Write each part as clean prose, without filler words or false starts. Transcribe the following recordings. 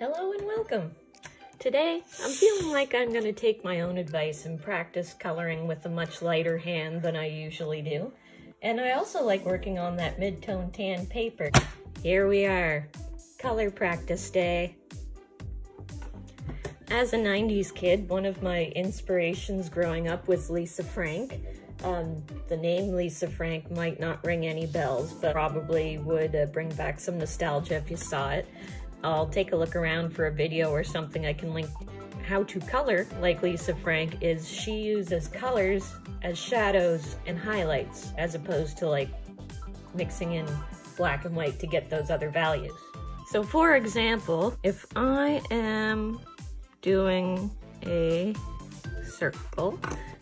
Hello and welcome. Today, I'm feeling like I'm going to take my own advice and practice coloring with a much lighter hand than I usually do. And I also like working on that mid-tone tan paper. Here we are, color practice day. As a 90s kid, one of my inspirations growing up was Lisa Frank. The name Lisa Frank might not ring any bells, but probably would bring back some nostalgia if you saw it. I'll take a look around for a video or something I can link. How to color like Lisa Frank is she uses colors as shadows and highlights as opposed to like mixing in black and white to get those other values. So for example, if I am doing a circle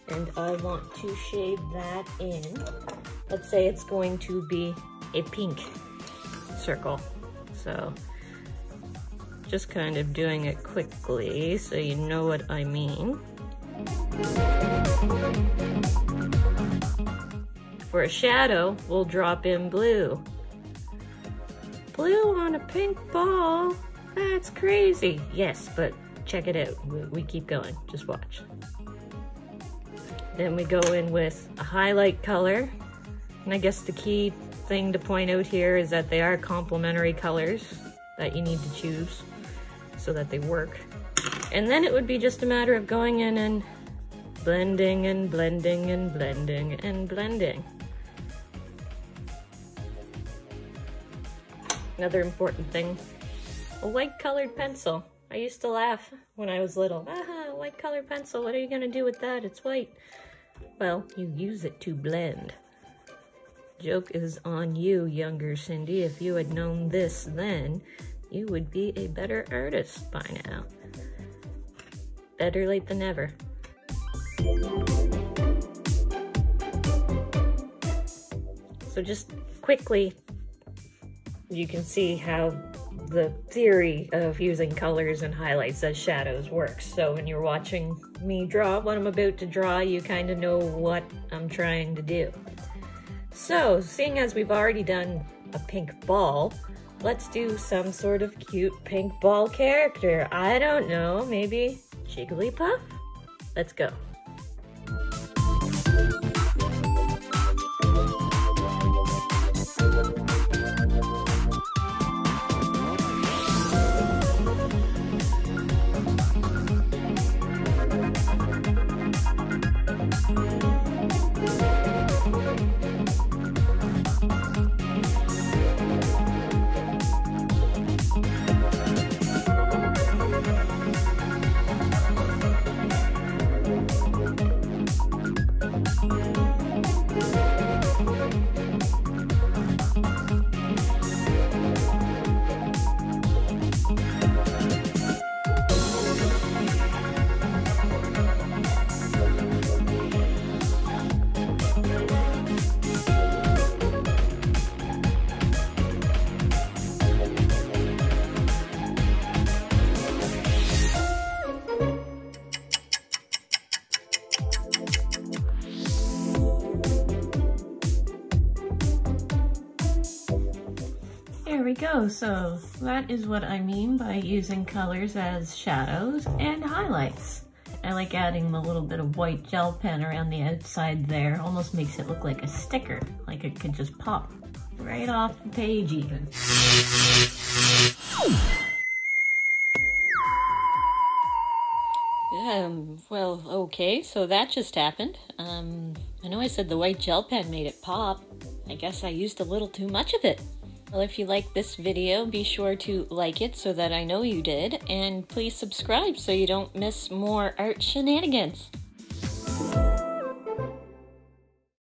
and I want to shade that in, let's say it's going to be a pink circle. So just kind of doing it quickly so you know what I mean. For a shadow, we'll drop in blue. Blue on a pink ball? That's crazy. Yes, but check it out. We keep going. Just watch. Then we go in with a highlight color. And I guess the key thing to point out here is that they are complementary colors that you need to choose so that they work. And then it would be just a matter of going in and blending and blending and blending and blending. Another important thing, a white colored pencil. I used to laugh when I was little. Aha, white colored pencil, what are you gonna do with that? It's white. Well, you use it to blend. Joke is on you, younger Cindy. If you had known this then, you would be a better artist by now. Better late than never. So just quickly, you can see how the theory of using colors and highlights as shadows works. So when you're watching me draw what I'm about to draw, you kind of know what I'm trying to do. So, seeing as we've already done a pink ball, let's do some sort of cute pink ball character. I don't know, maybe Jigglypuff? Let's go. We go. So that is what I mean by using colors as shadows and highlights. I like adding the little bit of white gel pen around the outside there. Almost makes it look like a sticker, like it could just pop right off the page even. Well, okay, so that just happened. I know I said the white gel pen made it pop. I guess I used a little too much of it. Well, if you like this video, be sure to like it so that I know you did, and please subscribe so you don't miss more art shenanigans.